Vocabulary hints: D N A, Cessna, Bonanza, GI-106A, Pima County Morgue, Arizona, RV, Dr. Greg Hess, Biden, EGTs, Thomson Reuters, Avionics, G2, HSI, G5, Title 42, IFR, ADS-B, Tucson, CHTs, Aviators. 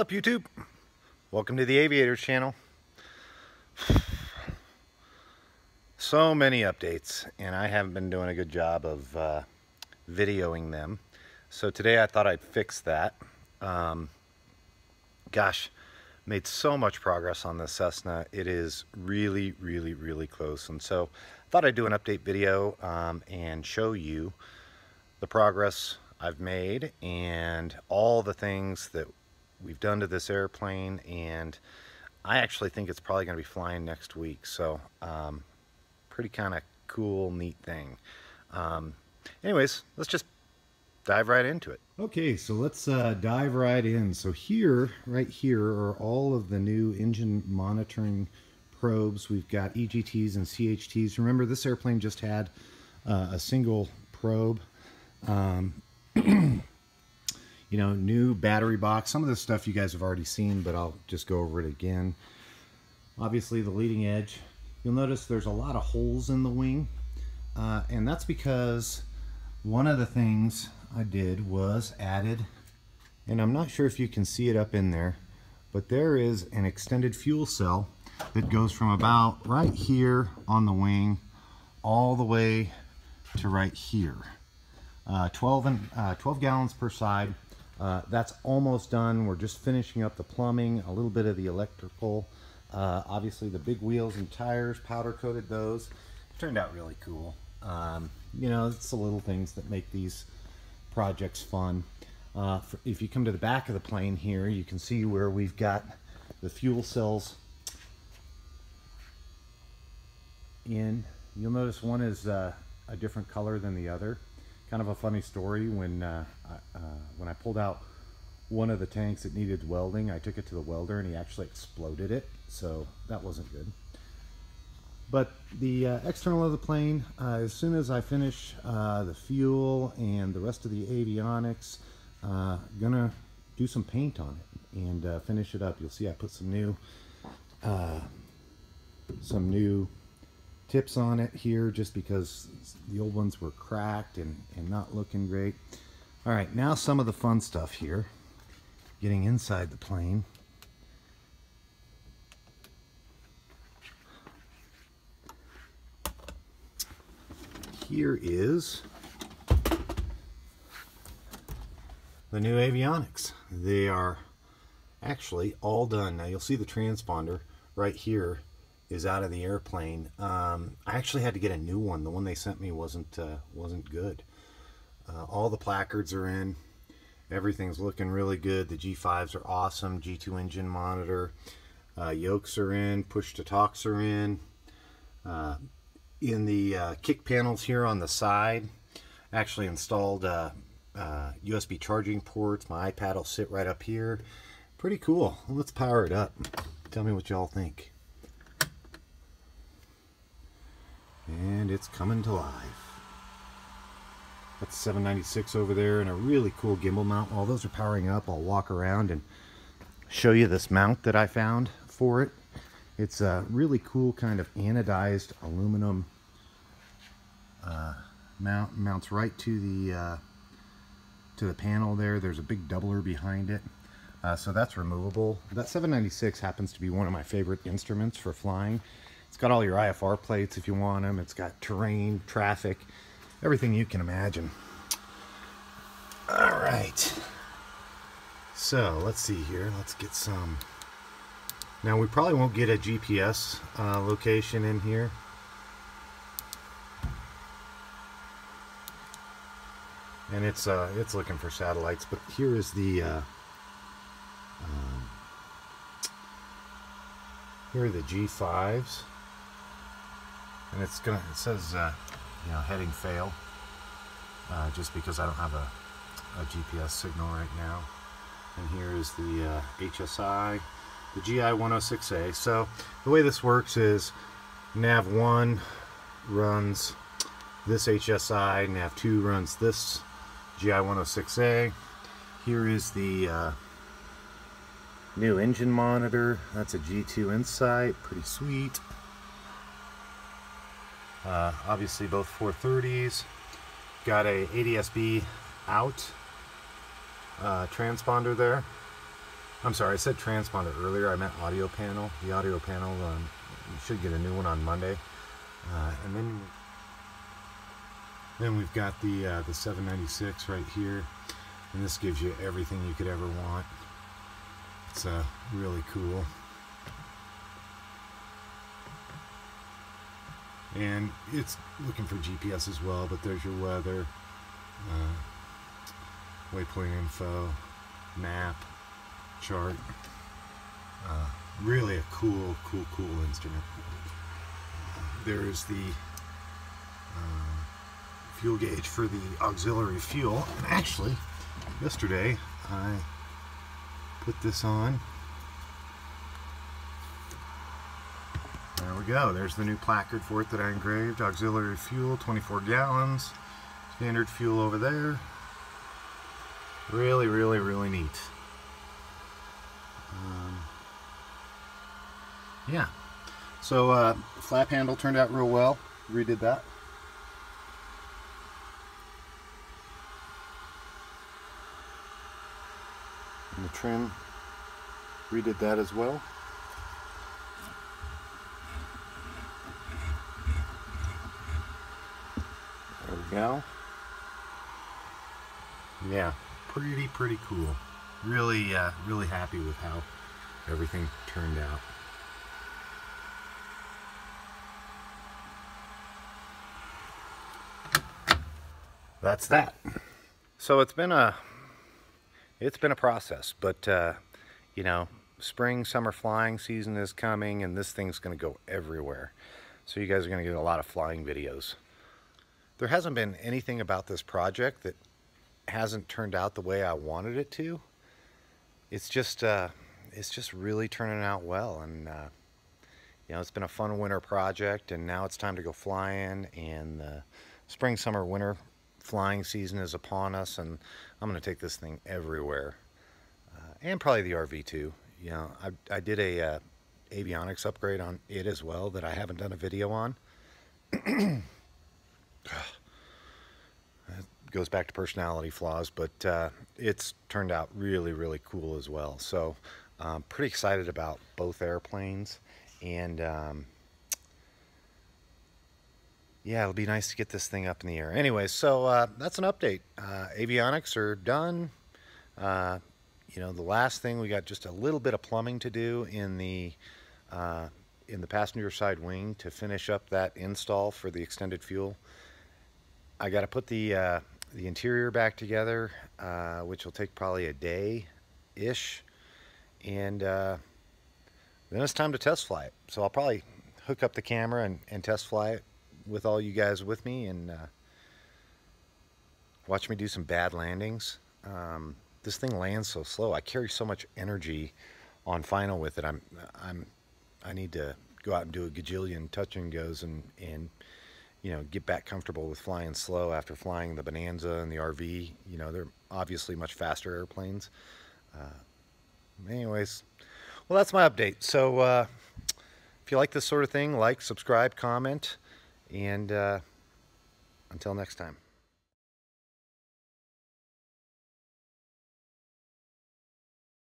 What's up, YouTube? Welcome to the Aviators channel. So many updates, and I haven't been doing a good job of videoing them. So today I thought I'd fix that. Gosh, made so much progress on the Cessna. It is really, really, really close. And so I thought I'd do an update video and show you the progress I've made and all the things that we've done to this airplane, and I actually think it's probably going to be flying next week, so pretty kind of cool, neat thing. Anyways, let's just dive right into it. Okay, so let's dive right in. So here, right here, are all of the new engine monitoring probes. We've got EGTs and CHTs. Remember, this airplane just had a single probe. You know, new battery box. Some of this stuff you guys have already seen, but I'll just go over it again. Obviously, the leading edge. You'll notice there's a lot of holes in the wing, and that's because one of the things I did was added, and I'm not sure if you can see it up in there, but there is an extended fuel cell that goes from about right here on the wing all the way to right here. 12 gallons per side. That's almost done. We're just finishing up the plumbing, a little bit of the electrical. Obviously the big wheels and tires, powder coated those. Turned out really cool. You know, it's the little things that make these projects fun. If you come to the back of the plane here, you can see where we've got the fuel cells in. You'll notice one is a different color than the other. Kind of a funny story, when I pulled out one of the tanks that needed welding, I took it to the welder and he actually exploded it, so that wasn't good. But the external of the plane, as soon as I finish the fuel and the rest of the avionics, gonna do some paint on it and finish it up. You'll see I put some new tips on it here, just because the old ones were cracked and not looking great. All right, now some of the fun stuff here, getting inside the plane. Here is the new avionics. They are actually all done. Now you'll see the transponder right here is out of the airplane. I actually had to get a new one. The one they sent me wasn't good. All the placards are in. Everything's looking really good. The G5s are awesome. G2 engine monitor. Yokes are in. Push to talks are in. In the kick panels here on the side, actually installed USB charging ports. My iPad will sit right up here. Pretty cool. Let's power it up. Tell me what y'all think. And it's coming to life. That's 796 over there, and a really cool gimbal mount. While those are powering up, I'll walk around and show you this mount that I found for it. It's a really cool kind of anodized aluminum mount. Mounts right to the panel there. There's a big doubler behind it, so that's removable. That 796 happens to be one of my favorite instruments for flying. It's got all your IFR plates if you want them. It's got terrain, traffic, everything you can imagine. All right. So let's see here. Let's get some. Now we probably won't get a GPS location in here. And it's looking for satellites. But here is the. Here are the G5s. And it says, you know, heading fail, just because I don't have a GPS signal right now. And here is the HSI, the GI-106A. So the way this works is Nav1 runs this HSI, Nav2 runs this GI-106A. Here is the new engine monitor. That's a G2 Insight, pretty sweet. Obviously both 430s. Got a ADS-B out transponder there. I'm sorry, I said transponder earlier. I meant audio panel. The audio panel, should get a new one on Monday. And then we've got the 796 right here. And this gives you everything you could ever want. It's really cool. And it's looking for GPS as well, but there's your weather, waypoint info, map, chart. Really a cool instrument. There is the fuel gauge for the auxiliary fuel. And actually, yesterday I put this on. There we go. There's the new placard for it that I engraved. Auxiliary fuel, 24 gallons. Standard fuel over there. Really neat. Yeah. So flap handle turned out real well. Redid that. And the trim, redid that as well. There we go. Yeah, pretty cool. Really happy with how everything turned out. That's that. So it's been a process, but you know, spring, summer flying season is coming, and this thing's going to go everywhere. So you guys are going to get a lot of flying videos. There hasn't been anything about this project that hasn't turned out the way I wanted it to. It's just really turning out well, and you know, it's been a fun winter project, and now it's time to go flying, and the spring, summer, winter flying season is upon us, and I'm going to take this thing everywhere, and probably the RV too. You know, I did a avionics upgrade on it as well that I haven't done a video on. It goes back to personality flaws, but it's turned out really cool as well. So I'm pretty excited about both airplanes, and yeah, it'll be nice to get this thing up in the air. Anyway, so that's an update. Avionics are done. You know, the last thing, we got just a little bit of plumbing to do in the passenger side wing to finish up that install for the extended fuel. I got to put the interior back together, which will take probably a day-ish. And then it's time to test fly it. So I'll probably hook up the camera and test fly it with all you guys with me, and watch me do some bad landings. This thing lands so slow. I carry so much energy on final with it. I need to go out and do a gajillion touch and goes, and you know, get back comfortable with flying slow after flying the Bonanza and the RV. You know, they're obviously much faster airplanes. Anyways, well, that's my update. So if you like this sort of thing, like, subscribe, comment. And until next time.